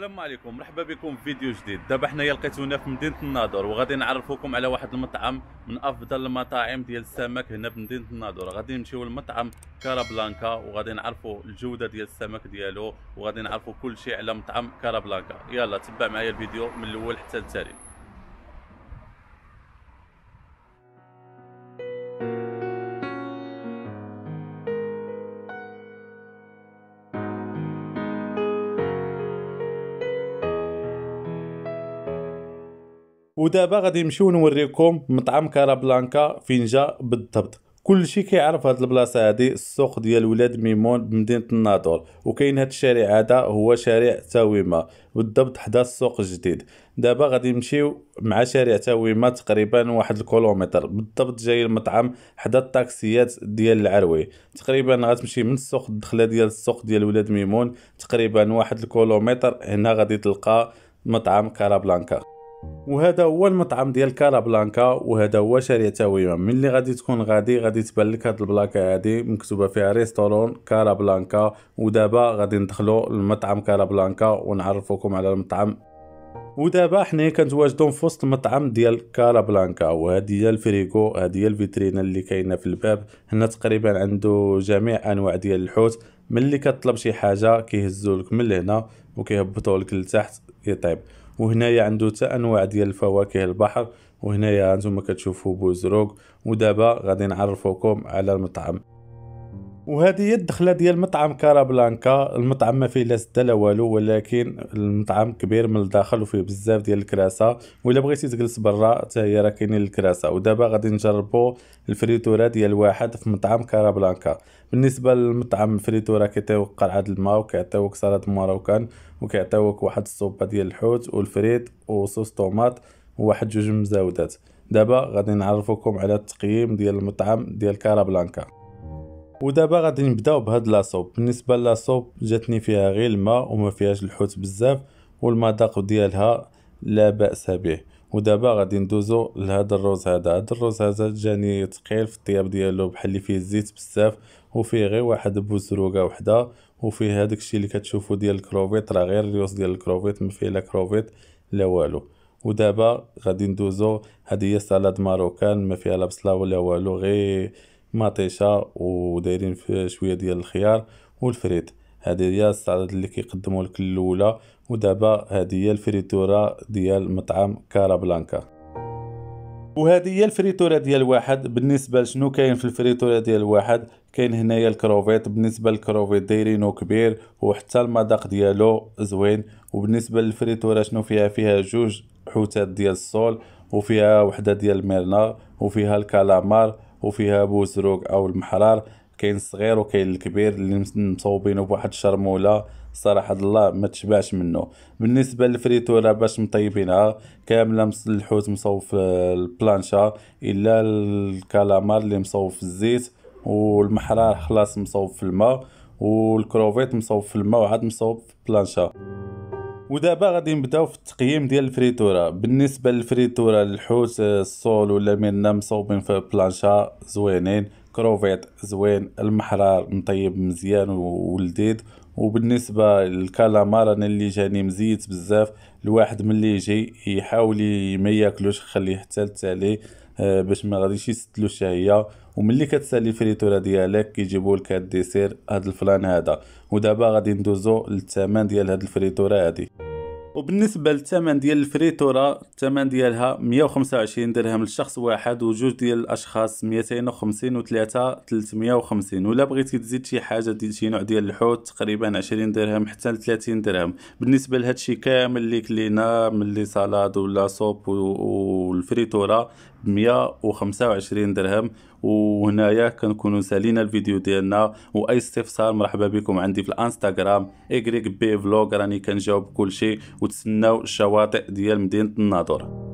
السلام عليكم، مرحبا بكم في فيديو جديد. دابا حنايا لقيتونا في مدينه الناظور وغادي نعرفوكم على واحد المطعم من افضل المطاعم ديال السمك هنا في مدينه الناظور. غادي نمشيو لمطعم كارابلانكا وغادي نعرفوا الجوده ديال السمك ديالو وغادي نعرفوا كل شيء على مطعم كارابلانكا. يلا تبع معايا الفيديو من الاول حتى التالي. ودابا غادي نمشيو نوريكم مطعم كارابلانكا فين جا بالضبط. كلشي كيعرف هاد البلاصه هادي، السوق ديال ولاد ميمون بمدينه الناظور، وكاين هاد الشارع هذا هو شارع تاويما بالضبط حدا السوق الجديد. دابا غادي نمشيو مع شارع تاويما تقريبا واحد الكيلومتر بالضبط، جاي المطعم حدا الطاكسيات ديال العروي. تقريبا غتمشي من السوق الدخله ديال السوق ديال ولاد ميمون تقريبا واحد الكيلومتر، هنا غادي تلقى مطعم كارابلانكا. وهذا هو المطعم ديال كارابلانكا وهذا هو شارع تاويما. ملي غادي تكون غادي تبان لك هاد البلاكه هادي مكتوبه فيها ريستورون كارابلانكا. ودابا غادي ندخلو لمطعم كارابلانكا ونعرفوكم على المطعم. ودابا حنايا كنتواجدو في وسط المطعم ديال كارابلانكا، وهذه هي الفريغو، هذه هي الفيترينا اللي كاينه في الباب. هنا تقريبا عنده جميع انواع ديال الحوت، ملي كطلب شي حاجه كيهزولك من لهنا وكيهبطولك لتحت يطيب. وهنايا عنده حتى انواع ديال الفواكه البحر، وهنايا هانتوما كتشوفوا بوزروق. ودابا غادي نعرفوكم على المطعم. وهذه هي الدخله ديال مطعم كارابلانكا. المطعم ما فيه لا سدا لا والو، ولكن المطعم كبير من الداخل وفيه بزاف ديال الكراسه، وإلا بغيتي تجلس برا حتى هي راه كاينين الكراسه. ودابا غادي نجربوا الفريتوره ديال واحد في مطعم كارابلانكا. بالنسبه للمطعم الفريتوره كيعطيوك قرعه الما وكيعطيوك سلطه ماروكان وكيعطيوك واحد الصوبه ديال الحوت والفريت وصوص طوماط وواحد جوج مزاودات. دابا غادي نعرفوكم على التقييم ديال المطعم ديال كارابلانكا. ودابا غادي نبداو بهاد لاصوب. بالنسبه لاصوب جاتني فيها غير الماء وما فيهاش الحوت بزاف، والمذاق ديالها لا باس به. ودابا غادي ندوزو لهذا الرز هذا. هذا الرز هذا جاني ثقيل في الطياب ديالو، بحال اللي فيه الزيت بزاف، وفيه غير واحد بوزروقه وحده، وفيه هذاك الشيء اللي كتشوفوا ديال الكروفيت، راه غير الريوس ديال الكروفيت، ما فيه لا كروفيت لا والو. ودابا غادي ندوزو، هذه هي سلطه ماروكان ما فيها لا بصله ولا والو، غير مطيشه ودايرين فيها شويه ديال الخيار والفريت. هذه هي السلطات اللي كيقدموا لك الاولى. ودابا هذه هي الفريتوره ديال مطعم كارابلانكا. وهذه هي الفريتوره ديال واحد. بالنسبه لشنو كاين في الفريتوره ديال واحد، كاين هنايا الكروفيت. بالنسبه للكروفيت دايرينو كبير وحتى المذاق ديالو زوين. وبالنسبه للفريتوره شنو فيها، فيها جوج حوتات ديال الصول، وفيها وحده ديال الميرنا، وفيها الكالامار، وفيها بوزروق او المحرار، كاين الصغير وكاين الكبير اللي مصوبينه بواحد الشرموله صراحه الله ما تشبعش منه. بالنسبه للفريتوره باش مطيبينها كامله، الحوت مصوب في البلانشا الا الكالامار اللي مصوب في الزيت، والمحرار خلاص مصوب في الماء، والكروفيت مصوب في الماء، وعاد مصوب في البلانشا. ودابا غادي نبداو في التقييم ديال الفريتوره. بالنسبه للفريتوره، الحوت الصول ولا مينا مصوبين في بلانشا زوينين، كروفيت زوين، المحرار مطيب مزيان ولذيذ. وبالنسبه للكالامار انا اللي جاني مزيت بزاف، الواحد ملي يجي يحاول ما ياكلوش، خليه حتى التالي باش ما غاديش يسدلو الشهيه. وملي كتسالي الفريتوره ديالك كيجيبوا لك هاد الديسير، هاد الفلان هذا. ودابا غادي ندوزو للثمن ديال هاد الفريتوره هادي. وبالنسبه للثمن ديال الفريتوره، الثمن ديالها 125 درهم لشخص واحد، وجوج ديال الاشخاص 250، وثلاثه 350. ولا بغيتي تزيد شي حاجه ديال شي نوع ديال الحوت تقريبا 20 درهم حتى ل 30 درهم. بالنسبه لهادشي كامل اللي كلينا، ملي سالاد ولا صوب والفريتوره، 125 درهم. وهنايا كنكونوا سالينا الفيديو ديالنا، واي استفسار مرحبا بكم عندي في الانستغرام YB vlog، راني كنجاوب كلشي. وتسناو الشواطئ ديال مدينه الناظور.